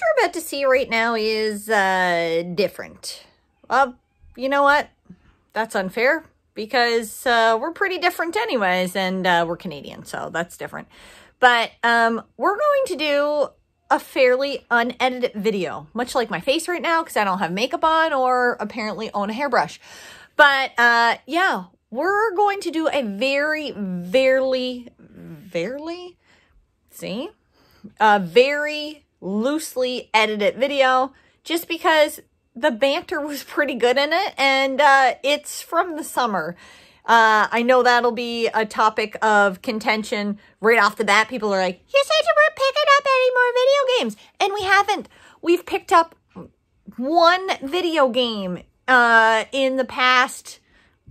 what you're about to see right now is different. You know what? That's unfair because we're pretty different anyways, and we're Canadian, so that's different. But we're going to do a fairly unedited video, much like my face right now because I don't have makeup on or apparently own a hairbrush. But yeah, we're going to do a very loosely edited video just because the banter was pretty good in it, and it's from the summer. I know that'll be a topic of contention right off the bat. People are like, you said you weren't picking up any more video games. And we haven't. We've picked up one video game in the past,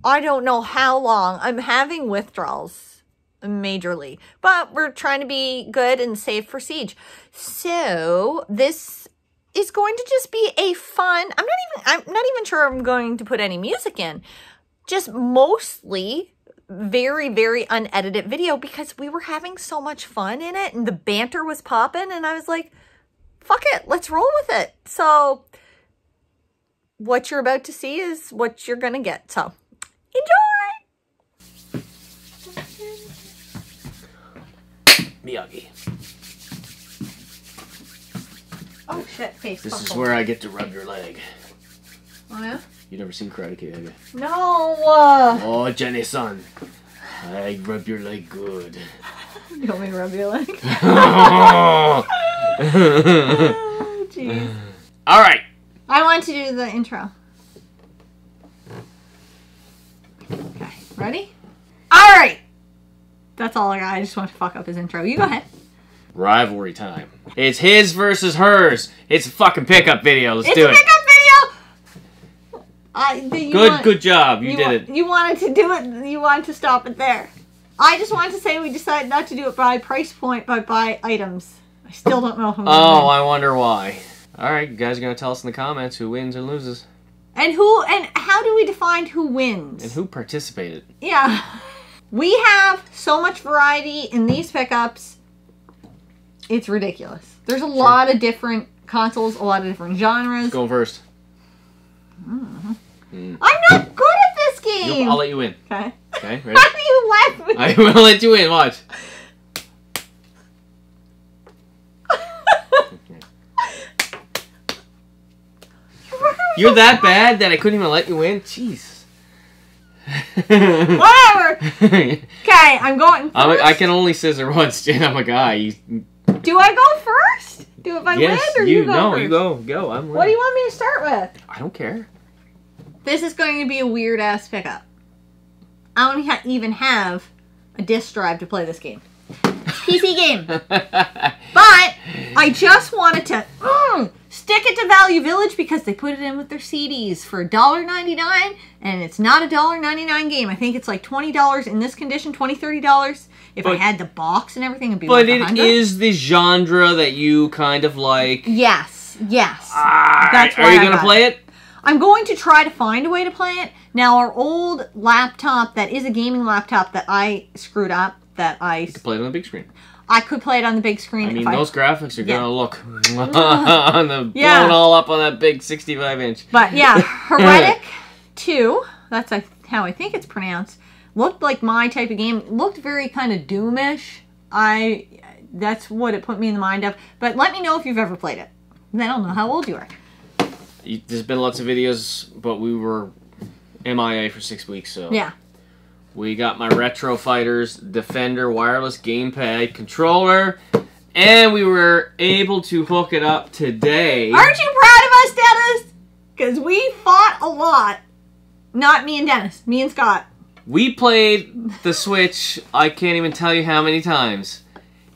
I don't know how long. I'm having withdrawals majorly. But we're trying to be good and safe for Siege. So this is going to just be a fun, I'm not even sure I'm going to put any music in. Just mostly very unedited video because we were having so much fun in it and the banter was popping and I was like, fuck it, let's roll with it. So what you're about to see is what you're gonna get. So enjoy! Miyagi. Oh shit, face. This is where I get to rub your leg. Oh yeah? You never seen Karate Kid, have you? No! Oh, Jenny-san. I rub your leg good. You want me to rub your leg? Oh, jeez. All right. I want to do the intro. Okay, ready? All right. That's all I got. I just want to fuck up his intro. You go ahead. Rivalry time. It's his versus hers. It's a fucking pickup video. Let's do it. It's a pickup video! Good job. You did it. You wanted to do it. You wanted to stop it there. I just wanted to say we decided not to do it by price point, but by items. I still don't know who. Oh, I wonder why. All right, you guys are going to tell us in the comments who wins and loses. And who, and how do we define who wins? And who participated. Yeah. We have so much variety in these pickups. It's ridiculous. There's a lot of different consoles, a lot of different genres. Go first. Mm-hmm. I'm not good at this game. I'll let you win. Okay. Okay, ready? How do you let me? I will let you win. Watch. You're that bad that I couldn't even let you win? Jeez. Whatever. Okay, I'm going first. I can only scissor once, Jen. I'm a guy. Do I go first? Do if I win or you go first? No, you go. Go. I'm winning. What do you want me to start with? I don't care. This is going to be a weird-ass pickup. I don't even have a disc drive to play this game. PC game. But I just wanted to stick it to Value Village because they put it in with their CDs for $1.99, and it's not a $1.99 game. I think it's like $20 in this condition, $20, $30. If I had the box and everything, it'd be like $100. But it is the genre that you kind of like. Yes, yes. That's why. Are you going to play it? I'm going to try to find a way to play it. Now, our old laptop that is a gaming laptop that I screwed up, that I... You could play it on the big screen. I could play it on the big screen. I mean, those graphics are going to look on the blown all up on that big 65-inch. But yeah, Heretic 2, that's how I think it's pronounced, looked like my type of game. It looked very kind of Doom-ish. That's what it put me in the mind of. But let me know if you've ever played it. I don't know how old you are. There's been lots of videos, but we were MIA for 6 weeks, so... Yeah. We got my Retro Fighters Defender wireless gamepad controller, and we were able to hook it up today. Aren't you proud of us, Dennis? Because we fought a lot. Not me and Dennis. Me and Scott. We played the Switch, I can't even tell you how many times.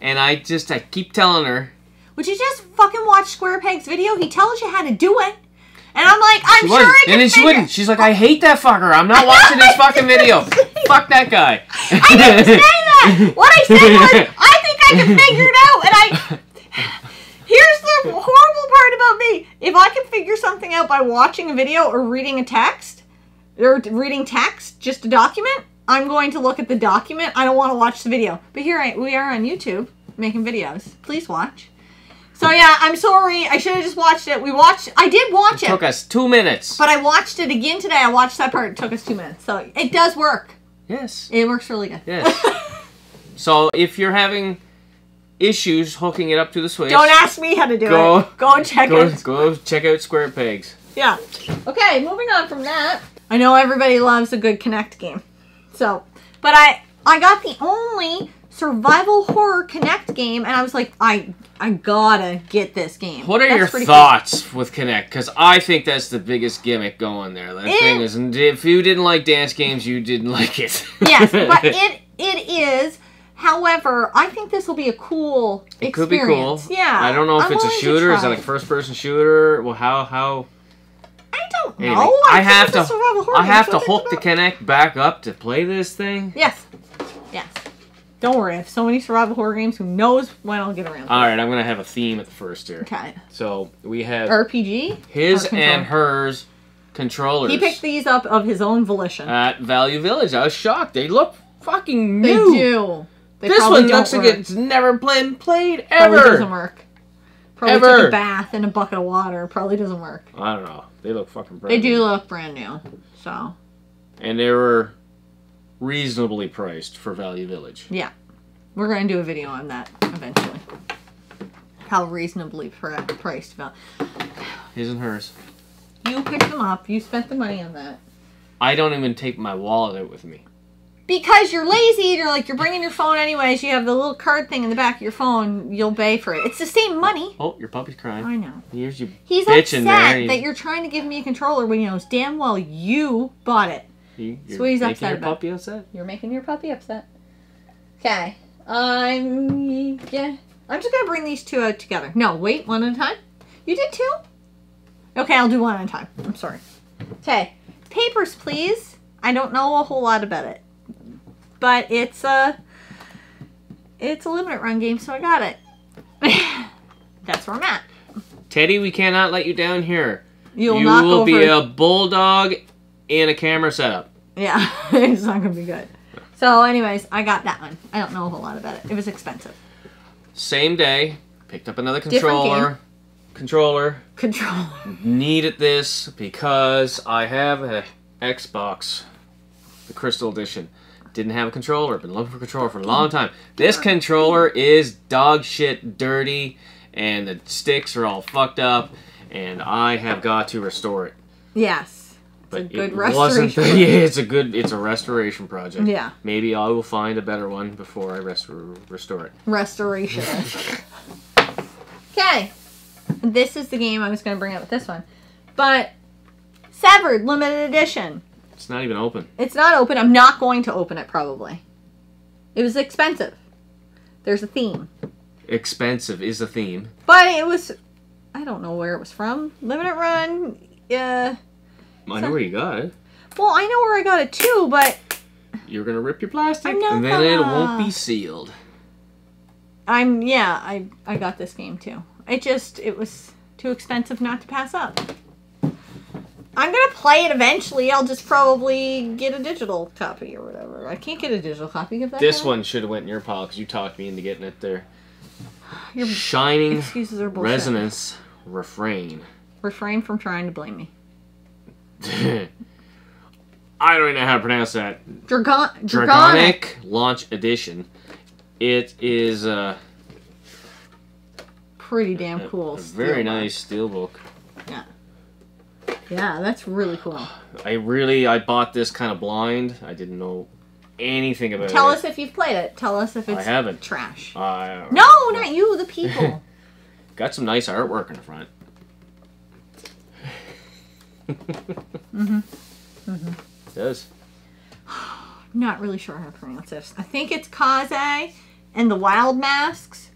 And I keep telling her... Would you just fucking watch SquarePeg's video? He tells you how to do it. And I'm like, I'm sure I can. And then she wouldn't. She's like, I hate that fucker. I'm not watching this fucking video. Fuck that guy. I didn't say that. What I said was, I think I can figure it out. Here's the horrible part about me. If I can figure something out by watching a video or reading a text, just a document, I'm going to look at the document. I don't want to watch the video. But we are on YouTube making videos. Please watch. So yeah, I'm sorry. I should have just watched it. I did watch it. It took us 2 minutes. But I watched it again today. I watched that part. It took us 2 minutes. So it does work. Yes. It works really good. Yes. So if you're having issues hooking it up to the Switch, don't ask me how to do it. Go and check it. Go check out SquarePegs. Yeah. Okay, moving on from that. I know everybody loves a good Kinect game. So, but I got the only survival horror Kinect game, and I was like, I gotta get this game. What are your thoughts with Kinect? Because I think that's the biggest gimmick going there. That thing is, if you didn't like dance games, you didn't like it. Yes, but it is. However, I think this will be a cool experience. It could be cool. Yeah. I don't know if it's a shooter. Is that like first-person shooter? Well, how? I don't know. I have to hook the Kinect back up to play this thing. Yes. Yes. Don't worry, I have so many survival horror games, who knows when I'll get around to it. Alright, I'm going to have a theme at the first here. Okay. So, we have... RPG? His and hers controllers. He picked these up of his own volition. At Value Village. I was shocked. They look fucking new. They do. This one looks like it's never been played ever. Probably doesn't work. Probably took a bath in a bucket of water. Probably doesn't work. I don't know. They look fucking brand new. They do look brand new. So. And they were... reasonably priced for Value Village. Yeah. We're going to do a video on that eventually. How reasonably priced. His and hers. You picked them up. You spent the money on that. I don't even take my wallet out with me. Because you're lazy. You're like, you're bringing your phone anyways. You have the little card thing in the back of your phone. You'll pay for it. It's the same money. Oh, your puppy's crying. I know. Here's your He's upset that you're trying to give me a controller when he knows damn well you bought it. You're making your puppy upset. Okay. I'm just going to bring these two out together. No, wait. One at a time? You did two? Okay, I'll do one at a time. I'm sorry. Okay. Papers, please. I don't know a whole lot about it. But it's a limited run game, so I got it. That's where I'm at. Teddy, we cannot let you down here. You will be a bulldog and a camera setup. Yeah, it's not going to be good. So anyways, I got that one. I don't know a whole lot about it. It was expensive. Same day, picked up another controller. Needed this because I have an Xbox, the Crystal Edition. Didn't have a controller. Been looking for a controller for a long time. This controller is dog shit dirty, and the sticks are all fucked up, and I have got to restore it. Yes. But it's a good restoration. It's a restoration project. Yeah. Maybe I will find a better one before I restore it. Restoration. Okay. This is the game I was going to bring up with this one. But Severed limited edition. It's not even open. It's not open. I'm not going to open it probably. It was expensive. There's a theme. Expensive is a theme. But it was, I don't know where it was from. Limited run. Yeah. I know where you got it. Well, I know where I got it too, but... You're going to rip your plastic, and then it won't be sealed. I got this game too. It was too expensive not to pass up. I'm going to play it eventually. I'll just probably get a digital copy or whatever. I can't get a digital copy of that. This one should have went in your pile, because you talked me into getting it there. Your Shining Resonance Refrain. Refrain from trying to blame me. I don't even know how to pronounce that. Dragonic Launch Edition. It is pretty damn cool. Very nice steelbook. Yeah. Yeah, that's really cool. I bought this kind of blind. I didn't know anything about it. Tell us if you've played it. Tell us if it's trash. No, not you, the people. Got some nice artwork in the front. It does. Not really sure how to pronounce this. I think it's Kaze and the Wild Masks.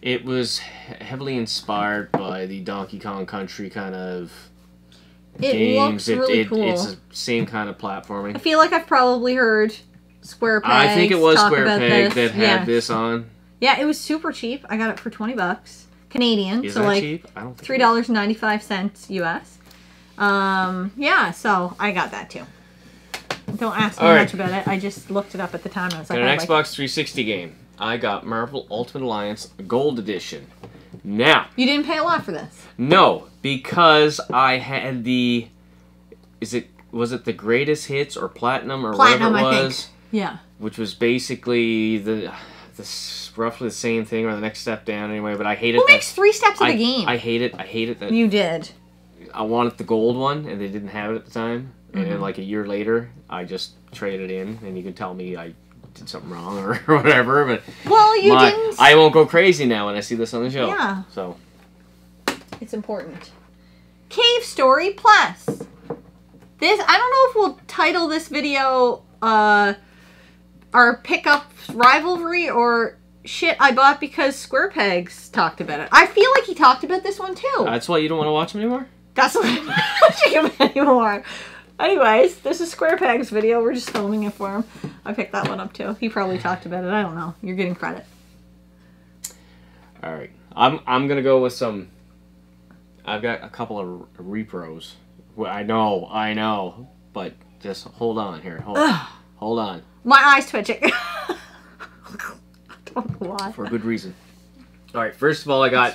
It was heavily inspired by the Donkey Kong Country kind of games. It looks really cool. It's the same kind of platforming. I feel like I've probably heard SquarePeg. I think it was SquarePeg that had this on. Yeah, it was super cheap. I got it for 20 bucks Canadian. Is so that like cheap? I don't think $3.95 US. Yeah, so I got that too. Don't ask me much about it. I just looked it up at the time. I was like, an Xbox 360 game. I got Marvel Ultimate Alliance Gold Edition. Now. You didn't pay a lot for this. No, because I had the... Was it the greatest hits or platinum or whatever it was? I think. Yeah. Which was basically roughly the same thing or the next step down anyway. But I hate it. Who makes 3 steps of the game? I hate it. I hate it. That you did. I wanted the gold one, and they didn't have it at the time. Mm-hmm. And then, like, a year later, I just traded in, and you can tell me I did something wrong or whatever. But well, you didn't. I won't go crazy now when I see this on the show. Yeah. So it's important. Cave Story Plus. This, I don't know if we'll title this video our pickup rivalry or shit I bought because SquarePeg's talked about it. I feel like he talked about this one too. That's why you don't want to watch him anymore? That's why I'm not watching him anymore. Anyways, this is SquarePeg's video. We're just filming it for him. I picked that one up too. He probably talked about it. I don't know. You're getting credit. All right. I'm going to go with some... I've got a couple of repros. I know, but just hold on here. Hold on. My eye's twitching. I don't know why. For a good reason. All right, first of all, I got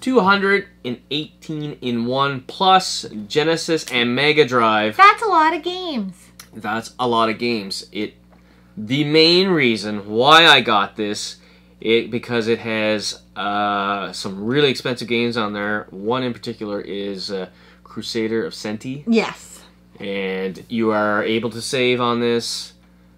218 in one plus Genesis and Mega Drive. That's a lot of games. That's a lot of games. The main reason why I got this because it has some really expensive games on there. One in particular is Crusader of Centy. Yes. And you are able to save on this.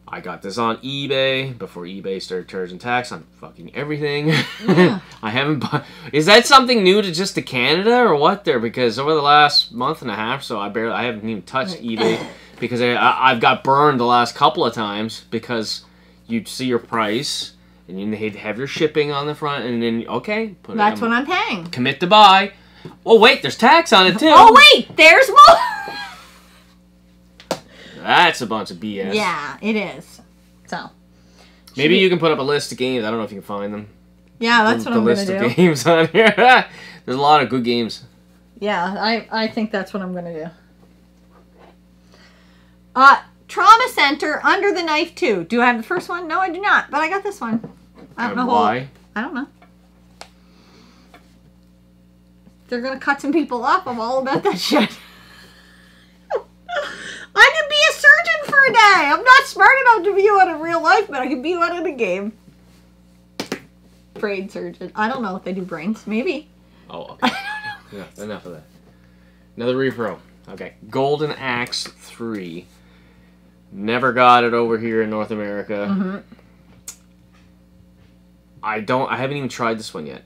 I got this on eBay before eBay started charging tax on fucking everything. Yeah. I haven't bought... Is that something new to Canada or what there? Because over the last month and a half, so I haven't even touched eBay because I've got burned the last couple of times because you'd see your price... And you need to have your shipping on the front, and then, okay. That's what I'm paying. Commit to buy. Oh, wait, there's tax on it, too. Oh, wait, there's more. That's a bunch of BS. Yeah, it is. So. Maybe you can put up a list of games. I don't know if you can find them. Yeah, that's what I'm going to do. The list of games on here. There's a lot of good games. Yeah, I think that's what I'm going to do. Trauma Center Under the Knife 2. Do I have the first one? No, I do not. But I got this one. I don't know why. I don't know. They're going to cut some people up. I'm all about that shit. I can be a surgeon for a day. I'm not smart enough to be one in real life, but I can be one in a game. Brain surgeon. I don't know if they do brains. Maybe. Oh, okay. I don't know. Yeah, enough of that. Another repro. Okay. Golden Axe 3. Never got it over here in North America. Mm-hmm. I haven't even tried this one yet.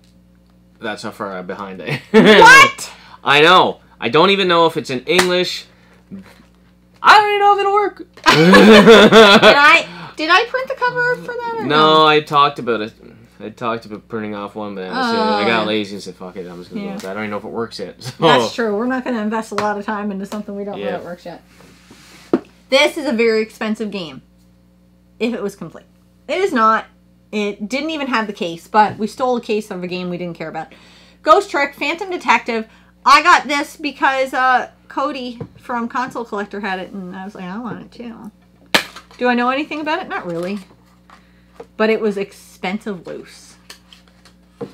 That's how far I'm behind it. What? I know. I don't even know if it's in English. I don't even know if it'll work. Did I print the cover for that? Or no, I talked about it. I talked about printing off one, but I got lazy and said, "Fuck it, I'm just gonna do it." I don't even know if it works yet. So. That's true. We're not gonna invest a lot of time into something we don't know that works yet. This is a very expensive game, if it was complete. It is not. It didn't even have the case, but we stole a case of a game we didn't care about. Ghost Trick, Phantom Detective. I got this because Cody from Console Collector had it, and I was like, I want it too. Do I know anything about it? Not really. But it was expensive loose.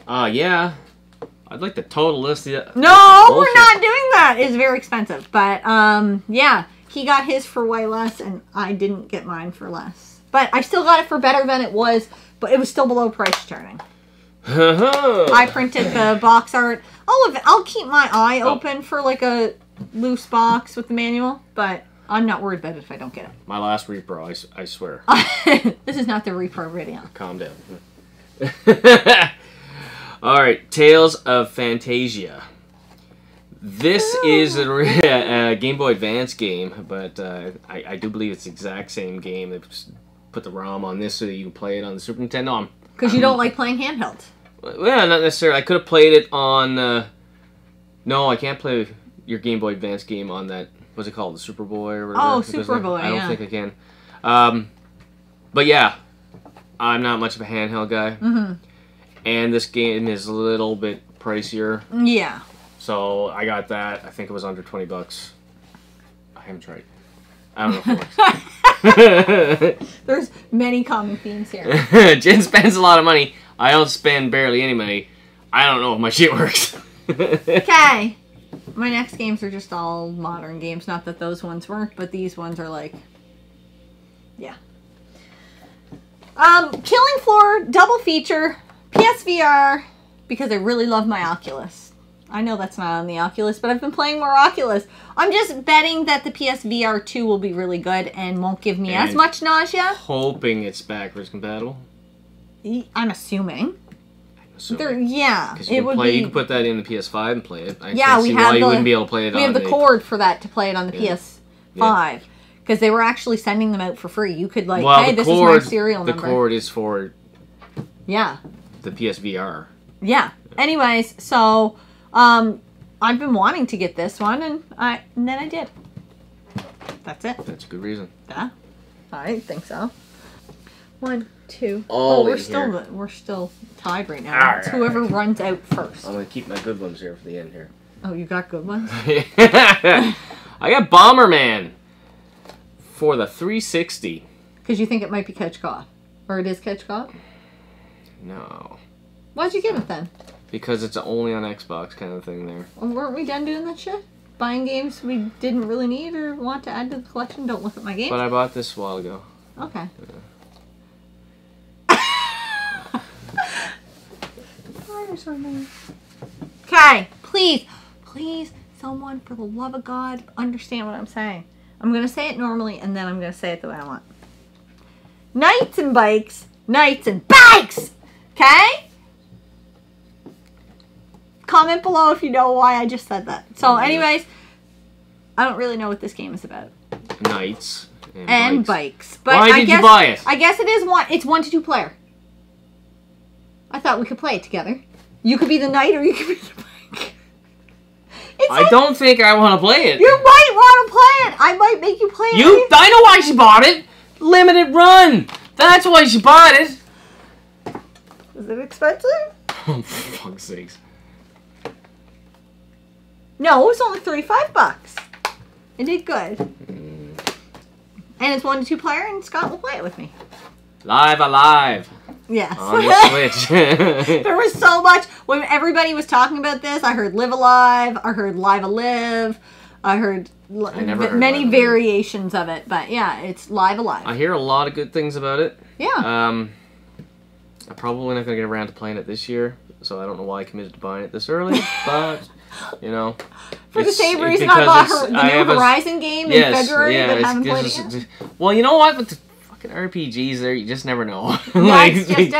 Yeah. I'd like the total list. No, we're not doing that. It's very expensive, but yeah. He got his for way less, and I didn't get mine for less. But I still got it for better than it was, but it was still below price charting. I printed the box art. I'll keep my eye open for like a loose box with the manual, but I'm not worried about it if I don't get it. My last repro, I swear. This is not the repro video. Calm down. All right, Tales of Phantasia. This is a Game Boy Advance game, but I do believe it's the exact same game. They put the ROM on this so that you can play it on the Super Nintendo. Because you don't like playing handheld. Well, not necessarily. I could have played it on... no, I can't play your Game Boy Advance game on that... What's it called? The Super Boy or whatever? Oh, Super Boy, yeah. I don't think I can. But yeah, I'm not much of a handheld guy. Mm-hmm. And this game is a little bit pricier. Yeah. So I got that. I think it was under $20. I haven't tried. I don't know if it works. There's many common themes here. Jen spends a lot of money. I don't spend barely any money. I don't know if my shit works. Okay. My next games are just all modern games. Not that those ones weren't, but these ones are like... Yeah. Killing Floor, double feature, PSVR, because I really love my Oculus. I know that's not on the Oculus, but I've been playing more Oculus. I'm just betting that the PSVR 2 will be really good and won't give me as much nausea. Hoping it's backwards compatible. I'm assuming. Yeah. Because you can put that in the PS5 and play it. I can't see why you wouldn't be able to play it on the... We have the cord for that to play it on the PS5. Because they were actually sending them out for free. You could like, well, hey, this cord, is my serial number. The cord is for... Yeah. The PSVR. Yeah. Anyways, so... I've been wanting to get this one, and then I did. That's it. That's a good reason. Yeah, I think so. 1, 2. We're still tied right now. Right. It's whoever runs out first. I'm gonna keep my good ones here for the end here. Oh, you got good ones? I got Bomberman for the 360. Because you think it might be catch caught, or it is catch caught? No. Why'd you get it then? Because it's only on Xbox kind of thing there. Well, weren't we done doing that shit? Buying games we didn't really need or want to add to the collection? Don't look at my games. But I bought this a while ago. Okay. Yeah. Okay, please, please, someone, for the love of God, understand what I'm saying. I'm going to say it normally and then I'm going to say it the way I want. Knights and Bikes. Knights and Bikes! Okay? Comment below if you know why I just said that. So anyways, I don't really know what this game is about. Knights and bikes. But why did you buy it? I guess it is one to two player. I thought we could play it together. You could be the knight or you could be the bike. I don't think I want to play it. You might want to play it. I might make you play it. I know why she bought it. Limited run. That's why she bought it. Is it expensive? Oh, for fuck's sakes. No, it was only $35. It did good. And it's 1 to 2 player, and Scott will play it with me. Live Alive. Yes. On the Switch. There was so much. When everybody was talking about this, I heard Live Alive. I heard Live Alive. I heard many variations of it. But yeah, it's Live Alive. I hear a lot of good things about it. Yeah. I'm probably not going to get around to playing it this year, so I don't know why I committed to buying it this early, but... You know, for the same reason I bought the new Horizon game in February, but haven't played it yet. Well, you know what? With the fucking RPGs, there you just never know. Like, that's just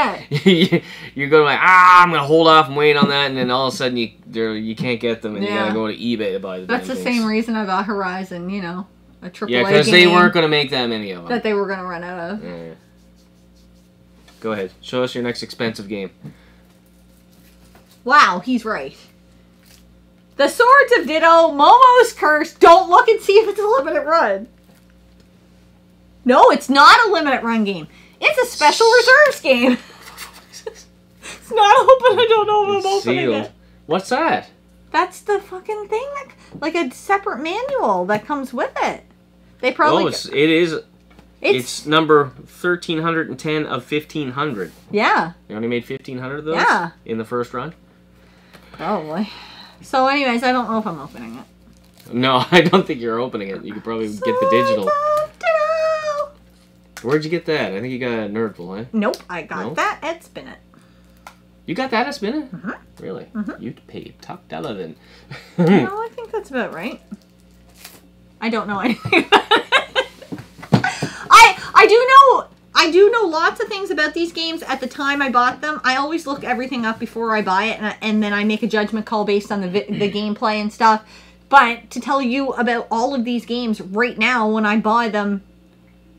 it. You're going like, I'm gonna hold off and wait on that, and then all of a sudden you can't get them, and you gotta go to eBay to buy them. That's the same reason I bought Horizon. You know, a AAA game. Yeah, because they weren't gonna make that many of them. That they were gonna run out of. Yeah. Go ahead, show us your next expensive game. Wow, he's right. The Swords of Ditto, Momo's Curse. Don't look and see if it's a limited run. No, it's not a limited run game. It's a special reserves game. It's not open. I don't know if I'm opening it. What's that? That's the fucking thing. Like a separate manual that comes with it. They probably... Oh, it is... It's number 1,310 of 1,500. Yeah. They only made 1,500 of those? Yeah. In the first run? Probably. So anyways, I don't know if I'm opening it. No, I don't think you're opening it. You could probably get the digital. Where'd you get that? I think you got a Nerdville, eh? Nope, I got that at Spin It. You got that at Spin It? Mm-hmm. Really? Mm-hmm. You paid top dollar then. No, I think that's about right. I don't know anything about it. I do know lots of things about these games at the time I bought them. I always look everything up before I buy it, and then I make a judgment call based on the gameplay and stuff. But to tell you about all of these games right now when I buy them,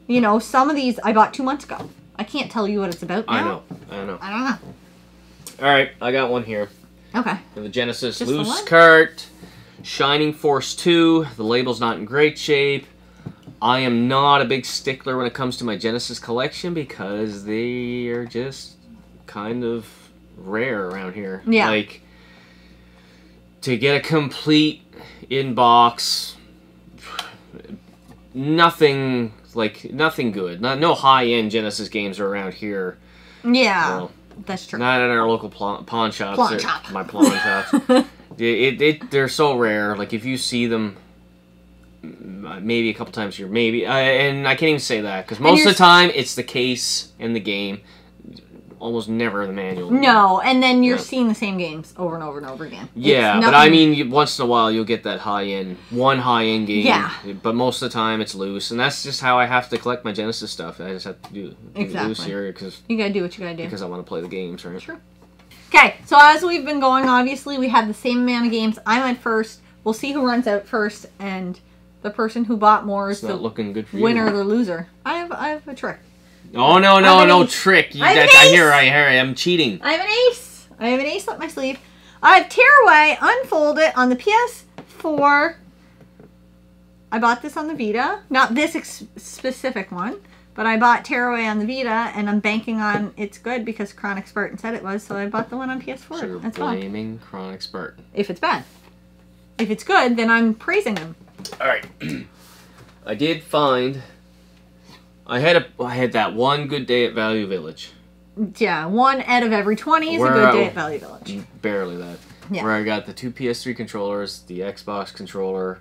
you know, some of these I bought 2 months ago. I can't tell you what it's about now. I don't know. All right, I got one here. Okay. For the Genesis, just Loose Cart, Shining Force 2, the label's not in great shape. I am not a big stickler when it comes to my Genesis collection because they are just kind of rare around here. Yeah. Like, to get a complete inbox, nothing Like, nothing good. No high-end Genesis games are around here. Yeah, well, that's true. Not in our local pawn shops. My pawn shops. They're so rare. Like, if you see them maybe a couple times a year, maybe. And I can't even say that, because most of the time, it's the case and the game. Almost never in the manual. No, and then you're seeing the same games over and over and over again. Yeah, but I mean, once in a while you'll get that high-end game. Yeah. But most of the time it's loose, and that's just how I have to collect my Genesis stuff. I just have to do loose here, because you gotta do what you gotta do because I want to play the games, right? Sure. Okay, so as we've been going, obviously we have the same amount of games. I went first. We'll see who runs out first, and the person who bought more is the winner or the loser. I have a trick. Oh, no, no, no trick. I hear I'm cheating. I have an ace. I have an ace up my sleeve. I have Tearaway Unfold It on the PS4. I bought this on the Vita. Not this specific one, but I bought Tearaway on the Vita, and I'm banking on it's good because Chronic Spartan said it was, so I bought the one on PS4. So you're blaming Chronic Spartan. If it's bad. If it's good, then I'm praising him. All right. I did find... I had that one good day at Value Village. Yeah, one out of every 20 is a good day at Value Village. Barely that. Yeah. Where I got the two PS3 controllers, the Xbox controller.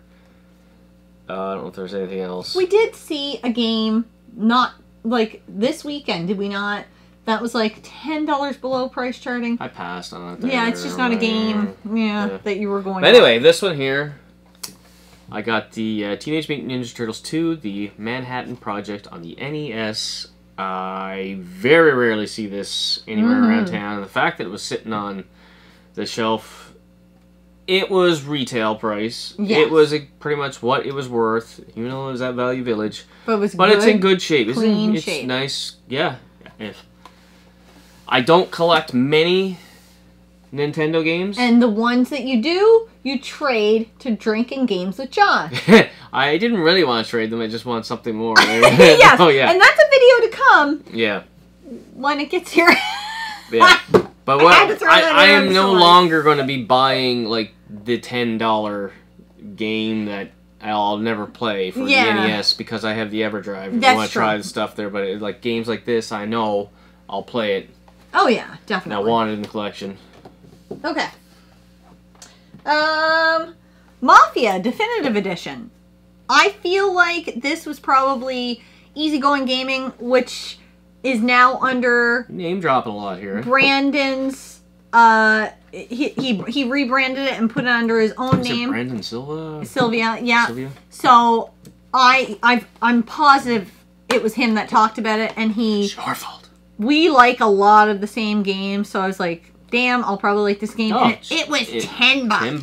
I don't know if there's anything else. We did see a game, not like this weekend, did we not? That was like $10 below price charting. I passed on it. Yeah, it's just not a game that you were going to. Anyway, this one here. I got the Teenage Mutant Ninja Turtles 2, the Manhattan Project on the NES. I very rarely see this anywhere around town. The fact that it was sitting on the shelf, it was retail price. Yes. It was pretty much what it was worth, even though it was at Value Village. But it was good, it's in good shape. Clean shape. It's nice. Yeah. I don't collect many Nintendo games. And the ones that you do, you trade to drinking games with John. I didn't really want to trade them. I just want something more. Yes. Oh, yeah. And that's a video to come. Yeah. When it gets here. Yeah. But I am no longer going to be buying, like, the $10 game that I'll never play for the NES because I have the EverDrive. I want to try the stuff there, but it, like, games like this, I know I'll play it. Oh, yeah. Definitely. And I want it in the collection. Okay. Mafia Definitive Edition. I feel like this was probably Easygoing Gaming, which is now under... Name dropping a lot here. Brandon's... he rebranded it and put it under his own name. Brandon Silva? Sylvia, yeah. Sylvia? So I'm positive it was him that talked about it, and he... It's your fault. We like a lot of the same games, so I was like... Damn, I'll probably like this game. Oh, and it was $10. $10. And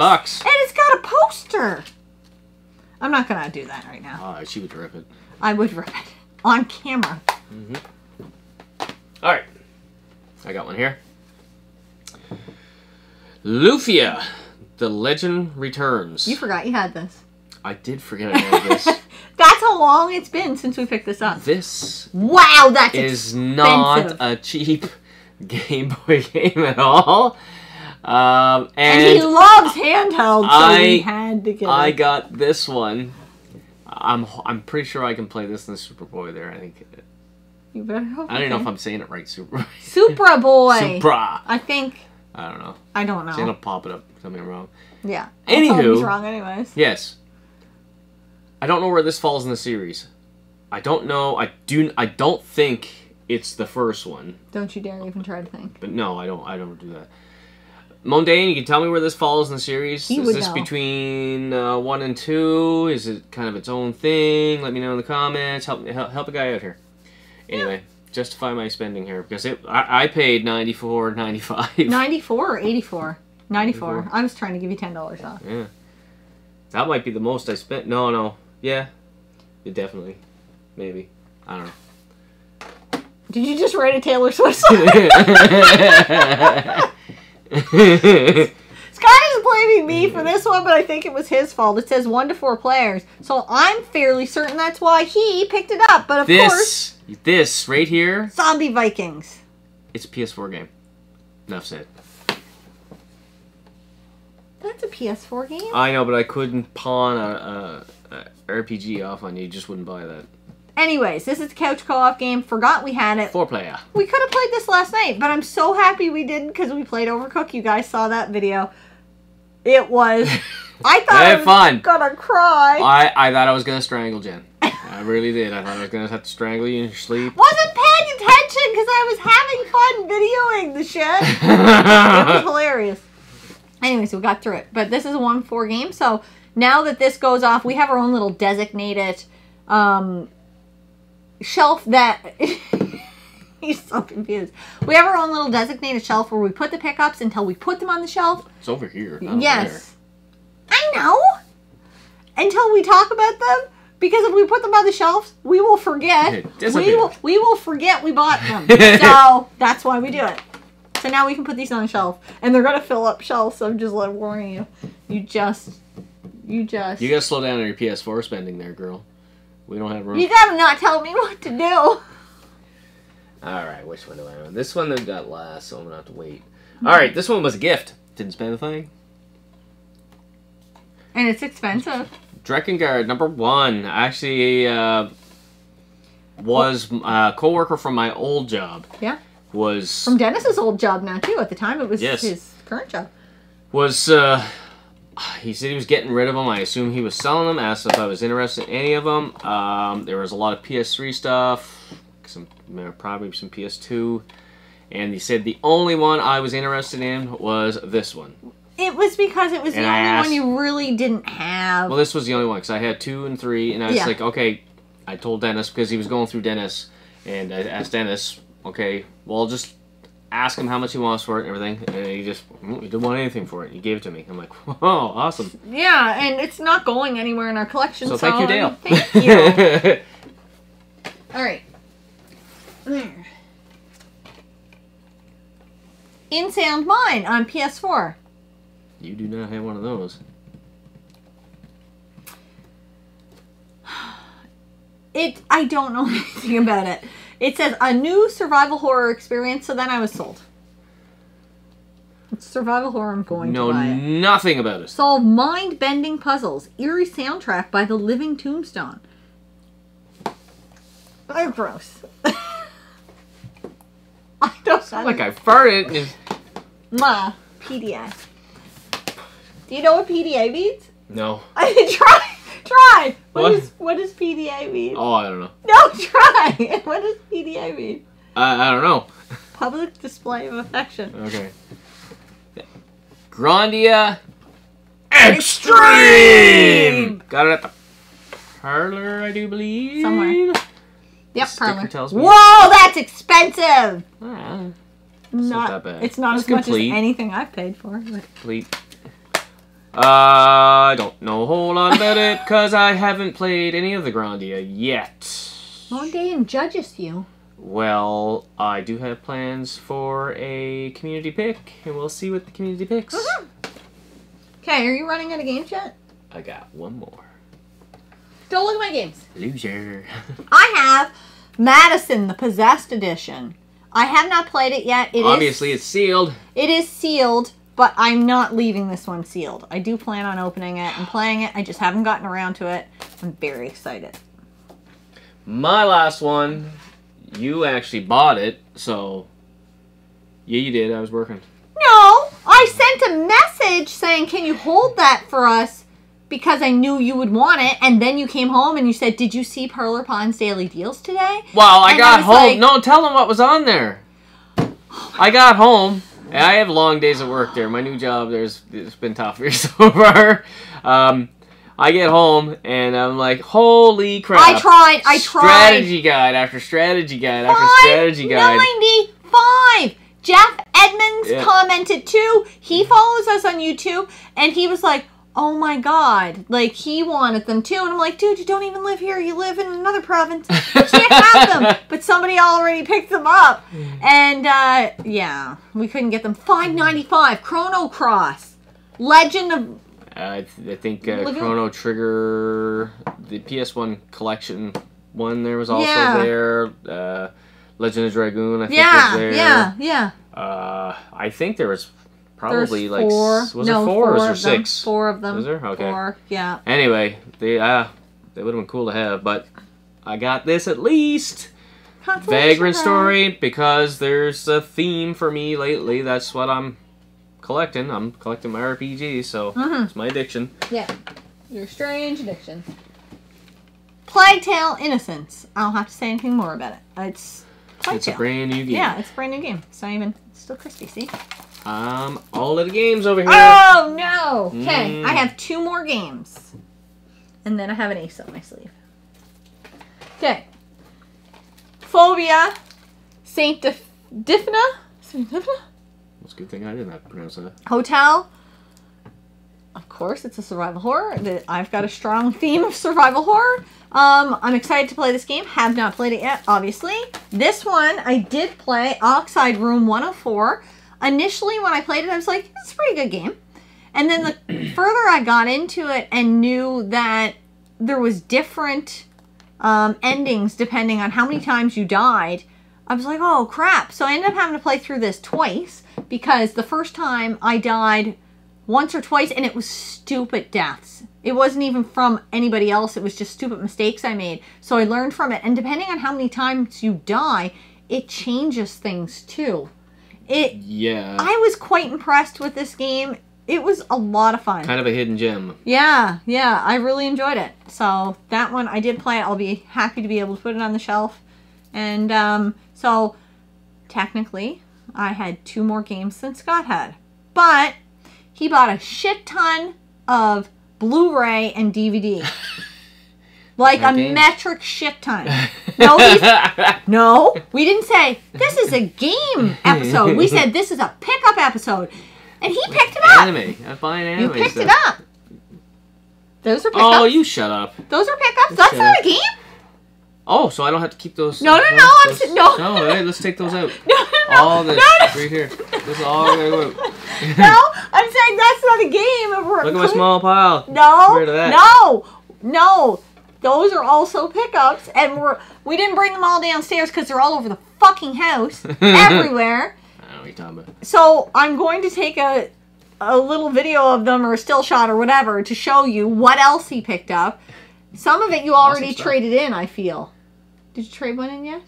it's got a poster. I'm not going to do that right now. She would rip it. I would rip it. On camera. All right. I got one here. Lufia, the Legend Returns. You forgot you had this. I did forget I had this. That's how long it's been since we picked this up. This wow, that is not a cheap Game Boy game at all, and he loves handheld, so he had to get. I got this one. I'm pretty sure I can play this in the Super Boy. There, I think. You better hope. I don't know if I'm saying it right. Super Boy. I think. I don't know. I don't know. It's gonna pop it up. Tell me I'm wrong. Yeah. Anywho, he's wrong anyways. Yes. I don't know where this falls in the series. I don't know. I don't think it's the first one. Don't you dare even try to think. But no, I don't do that. Mondaine, you can tell me where this falls in the series. Is this between 1 and 2? Is it kind of its own thing? Let me know in the comments. Help a guy out here. Anyway, justify my spending here because I paid $94.95. 94 or 84? 94. I was trying to give you $10 off. Yeah, that might be the most I spent. No. Yeah, definitely, maybe. I don't know. Did you just write a Taylor Swift song? Scott is blaming me for this one, but I think it was his fault. It says 1 to 4 players. So I'm fairly certain that's why he picked it up. But of course... This right here... Zombie Vikings. It's a PS4 game. Enough said. That's a PS4 game? I know, but I couldn't pawn a RPG off on you. You just wouldn't buy that. Anyways, this is the couch co-op game. Forgot we had it. 4-player. We could have played this last night, but I'm so happy we didn't because we played Overcooked. You guys saw that video. It was... I thought I was gonna cry. I thought I was gonna strangle Jen. I really did. I thought I was gonna have to strangle you in your sleep. Wasn't paying attention because I was having fun videoing the shit. It was hilarious. Anyway, so we got through it. But this is a 1-4 game, so now that this goes off, we have our own little designated shelf that... He's so confused. We have our own little designated shelf where we put the pickups until we put them on the shelf. It's over here. Not yes. Over there. I know. Until we talk about them. Because if we put them on the shelves, we will forget. We will forget we bought them. So that's why we do it. So now we can put these on the shelf. And they're going to fill up shelves, so I'm just warning you. You got to slow down on your PS4 spending there, girl. We don't have room. You got to not tell me what to do. Alright, which one do I own? This one they've got last, so I'm gonna have to wait. Alright, this one was a gift. Didn't spend a thing. And it's expensive. Drekengard, #1. Actually, was a co-worker from my old job. Yeah. Was... From Dennis's old job now, too. At the time, it was his current job. Was, He said he was getting rid of them. I assume he was selling them. Asked if I was interested in any of them. There was a lot of PS3 stuff. Probably some PS2, and he said the only one I was interested in was this one. It was because it was the only one you really didn't have. Well, this was the only one because I had 2 and 3, and I was like, okay. I told Dennis because he was going through Dennis, and I asked Dennis, okay, well, just ask him how much he wants for it and everything, and he just didn't want anything for it. He gave it to me. I'm like, whoa, awesome. Yeah, and it's not going anywhere in our collection. So thank you, Dale. Thank you. All right. There. In Sound Mine on PS4. You do not have one of those. I don't know anything about it. It says a new survival horror experience, so then I was sold. It's survival horror, I'm going to buy it. Know nothing about it. Solve mind-bending puzzles. Eerie soundtrack by The Living Tombstone. Oh, gross. I don't sound like I farted. Ma, PDA. Do you know what PDA means? No. Try. What does PDA mean? Oh, I don't know. No, try. What does PDA mean? I don't know. Public display of affection. Okay. Grandia Extreme. Got it at the parlor, I do believe. Somewhere. Yep, Parlor. Whoa, that's expensive! Ah, not that bad. It's not as complete. Much as anything I've paid for. But. Complete. I don't know a whole lot about it, because I haven't played any of the Grandia yet. Long day in judges you. Well, I do have plans for a community pick, and we'll see what the community picks. Okay, are you running out of games yet? I got one more. Don't look at my games. Loser. I have Madison, the Possessed Edition. I have not played it yet. Obviously, it's sealed. It is sealed, but I'm not leaving this one sealed. I do plan on opening it and playing it. I just haven't gotten around to it. I'm very excited. My last one, you actually bought it, so... Yeah, you did. I was working. No! I sent a message saying, can you hold that for us? Because I knew you would want it, and then you came home and you said, did you see Parlor Pond's Daily Deals today? Well, I got home. Like, no, tell them what was on there. Oh, I got home, and I have long days at work there. My new job, it's been tough here so far. I get home, and I'm like, holy crap. I tried. Strategy guide after strategy guide after strategy guide. 95! Jeff Edmonds commented too. He follows us on YouTube, and he was like, oh my god, like he wanted them too. And I'm like, dude, you don't even live here. You live in another province. You can't have them. But somebody already picked them up. And yeah, we couldn't get them. $5.95, Chrono Cross. Legend of... I think Chrono Trigger, the PS1 collection one there was also there. Legend of Dragoon, I think was there. Yeah. I think there was... Probably like four or six. Four of them. Was there? Okay. Four, yeah. Anyway, they would have been cool to have, but I got this at least. Vagrant Story, because there's a theme for me lately. That's what I'm collecting. I'm collecting my RPGs, so it's my addiction. Yeah. Your strange addiction. Plague Tale Innocence. I don't have to say anything more about it. It's Plague Tale. It's a brand new game. Yeah, it's a brand new game. It's not even... It's still crispy, see? All of the games over here. Oh, no! Okay, I have two more games. And then I have an ace up my sleeve. Okay. Phobia, Saint Difna. Saint Difna? It's a good thing I didn't have to pronounce that. Hotel. Of course, it's a survival horror. I've got a strong theme of survival horror. I'm excited to play this game. Have not played it yet, obviously. This one I did play, Oxide Room 104. Initially, when I played it, I was like, it's a pretty good game. And then the further I got into it and knew that there was different endings depending on how many times you died, I was like, oh crap. So I ended up having to play through this twice, because the first time I died once or twice, and it was stupid deaths. It wasn't even from anybody else. It was just stupid mistakes I made. So I learned from it. And depending on how many times you die, it changes things too. Yeah. I was quite impressed with this game. It was a lot of fun. Kind of a hidden gem. Yeah, yeah. I really enjoyed it. So that one, I did play it. I'll be happy to be able to put it on the shelf. And so technically, I had two more games than Scott had. But he bought a shit ton of Blu-ray and DVD. Like a metric shit ton. No, no, we didn't say, this is a game episode. We said, this is a pickup episode. And he picked it up. Anime. I find anime stuff. You picked it up. Those are pickups. Oh, you shut up. Those are pickups. That's not a game. Oh, so I don't have to keep those. No, no, no. No, hey, let's take those out. No, no, no. All this right here. This is all going to go. No, I'm saying that's not a game. Look at my small pile. No, no, no. Those are also pickups, and we didn't bring them all downstairs because they're all over the fucking house, everywhere. So I'm going to take a little video of them, or a still shot or whatever, to show you what else he picked up. Some of it you already traded in, I feel. Did you trade one in yet?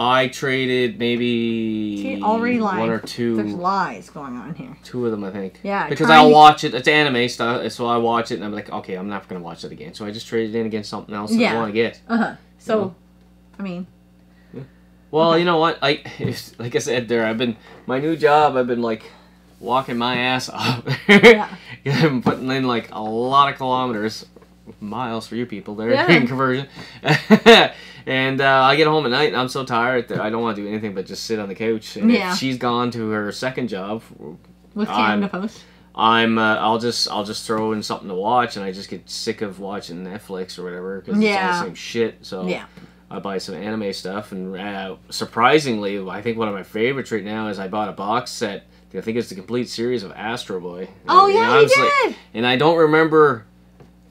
I traded maybe one or two. There's lies going on here. Two of them, I think. Yeah. Because I'll watch it. It's anime stuff, so I watch it, and I'm like, okay, I'm not going to watch it again. So I just traded in against something else that I want to get. So, you know? I mean... Well, you know what? Like I said there, my new job, I've been like walking my ass off. Yeah. I'm putting in like a lot of kilometers, miles for you people there in conversion. And I get home at night and I'm so tired that I don't want to do anything but just sit on the couch. And she's gone to her second job with Canada Post. I'll just throw in something to watch, and I just get sick of watching Netflix or whatever because it's all the same shit. So I buy some anime stuff, and surprisingly, I think one of my favorites right now is I bought a box set. I think it's the complete series of Astro Boy. Oh, and, yeah, you did! And I don't remember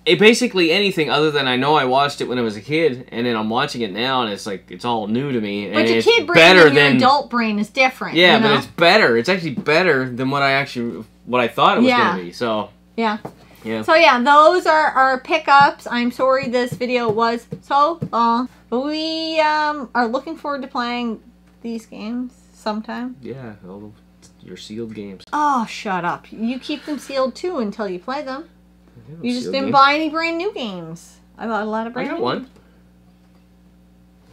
basically anything other than I know I watched it when I was a kid, and then I'm watching it now, and it's like, it's all new to me. But your kid brain and your adult brain is different. Yeah, you know? But it's better. It's actually better than what I thought it was going to be. So So yeah, those are our pickups. I'm sorry this video was so long. But we are looking forward to playing these games sometime. Yeah, all your sealed games. Oh, shut up. You keep them sealed, too, until you play them. You just didn't buy any brand new games. I bought a lot of brand new games. I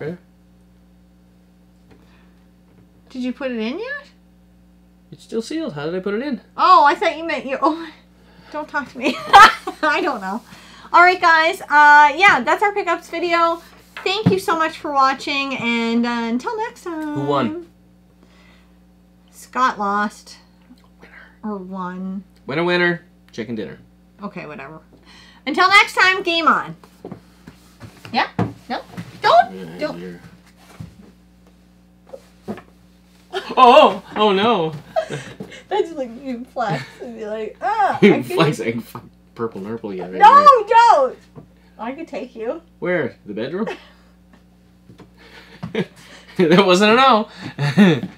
got one. Did you put it in yet? It's still sealed. How did I put it in? Oh, I thought you meant you... Oh, don't talk to me. I don't know. All right, guys. Yeah, that's our pickups video. Thank you so much for watching, and until next time. Who won? Scott lost. Winner. Or won. Winner, winner. Chicken dinner. Okay, whatever. Until next time, game on. Yeah? No? Don't! Don't. Oh! Oh no! That's like, you flex and be like, ah! You flex and purple nurple. Yeah, right? No, don't! I could take you. Where? The bedroom? That wasn't a no.